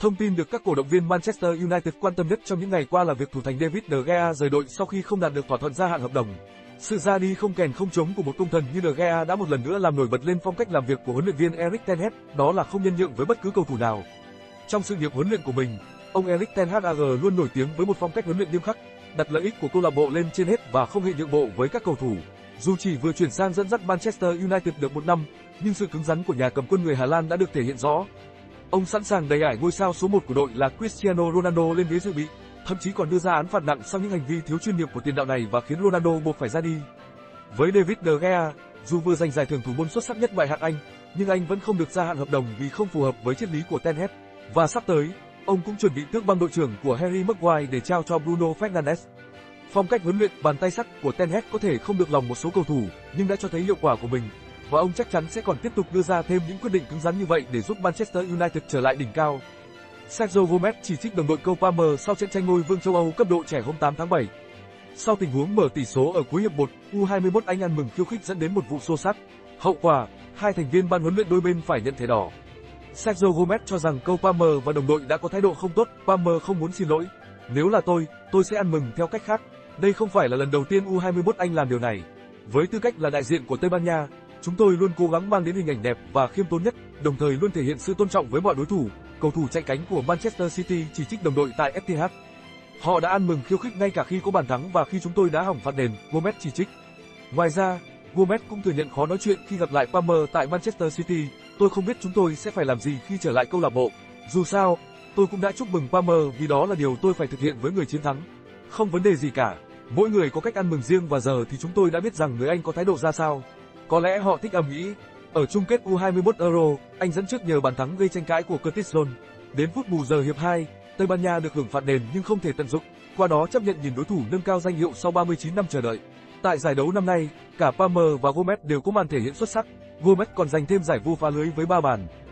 Thông tin được các cổ động viên Manchester United quan tâm nhất trong những ngày qua là việc thủ thành David De Gea rời đội sau khi không đạt được thỏa thuận gia hạn hợp đồng. Sự ra đi không kèn không trống của một công thần như De Gea đã một lần nữa làm nổi bật lên phong cách làm việc của huấn luyện viên Erik ten Hag, đó là không nhân nhượng với bất cứ cầu thủ nào. Trong sự nghiệp huấn luyện của mình, ông Erik ten Hag luôn nổi tiếng với một phong cách huấn luyện nghiêm khắc, đặt lợi ích của câu lạc bộ lên trên hết và không hề nhượng bộ với các cầu thủ. Dù chỉ vừa chuyển sang dẫn dắt Manchester United được một năm, nhưng sự cứng rắn của nhà cầm quân người Hà Lan đã được thể hiện rõ. Ông sẵn sàng đẩy ải ngôi sao số 1 của đội là Cristiano Ronaldo lên ghế dự bị, thậm chí còn đưa ra án phạt nặng sau những hành vi thiếu chuyên nghiệp của tiền đạo này và khiến Ronaldo buộc phải ra đi. Với David De Gea, dù vừa giành giải thưởng thủ môn xuất sắc nhất ngoại hạng Anh, nhưng anh vẫn không được gia hạn hợp đồng vì không phù hợp với triết lý của Ten Hag. Và sắp tới, ông cũng chuẩn bị tước băng đội trưởng của Harry Maguire để trao cho Bruno Fernandes. Phong cách huấn luyện bàn tay sắt của Ten Hag có thể không được lòng một số cầu thủ, nhưng đã cho thấy hiệu quả của mình. Và ông chắc chắn sẽ còn tiếp tục đưa ra thêm những quyết định cứng rắn như vậy để giúp Manchester United trở lại đỉnh cao. Sergio Gomez chỉ trích đồng đội câu Palmer sau trận tranh ngôi vương châu Âu cấp độ trẻ hôm 8 tháng 7. Sau tình huống mở tỷ số ở cuối hiệp 1, U21 Anh ăn mừng khiêu khích dẫn đến một vụ xô xát. Hậu quả, hai thành viên ban huấn luyện đôi bên phải nhận thẻ đỏ. Sergio Gomez cho rằng câu Palmer và đồng đội đã có thái độ không tốt, Palmer không muốn xin lỗi. Nếu là tôi sẽ ăn mừng theo cách khác. Đây không phải là lần đầu tiên U21 Anh làm điều này. Với tư cách là đại diện của Tây Ban Nha, chúng tôi luôn cố gắng mang đến hình ảnh đẹp và khiêm tốn nhất, đồng thời luôn thể hiện sự tôn trọng với mọi đối thủ. Cầu thủ chạy cánh của Manchester City chỉ trích đồng đội tại Etihad. Họ đã ăn mừng khiêu khích ngay cả khi có bàn thắng và khi chúng tôi đã hỏng phạt đền, Gomez chỉ trích. Ngoài ra, Gomez cũng thừa nhận khó nói chuyện khi gặp lại Palmer tại Manchester City. Tôi không biết chúng tôi sẽ phải làm gì khi trở lại câu lạc bộ. Dù sao, tôi cũng đã chúc mừng Palmer vì đó là điều tôi phải thực hiện với người chiến thắng. Không vấn đề gì cả. Mỗi người có cách ăn mừng riêng và giờ thì chúng tôi đã biết rằng người Anh có thái độ ra sao. Có lẽ họ thích ầm ĩ. Ở chung kết U21 Euro, Anh dẫn trước nhờ bàn thắng gây tranh cãi của Curtis Nolan. Đến phút bù giờ hiệp 2, Tây Ban Nha được hưởng phạt đền nhưng không thể tận dụng, qua đó chấp nhận nhìn đối thủ nâng cao danh hiệu sau 39 năm chờ đợi. Tại giải đấu năm nay, cả Palmer và Gomez đều có màn thể hiện xuất sắc. Gomez còn giành thêm giải vô phá lưới với 3 bàn.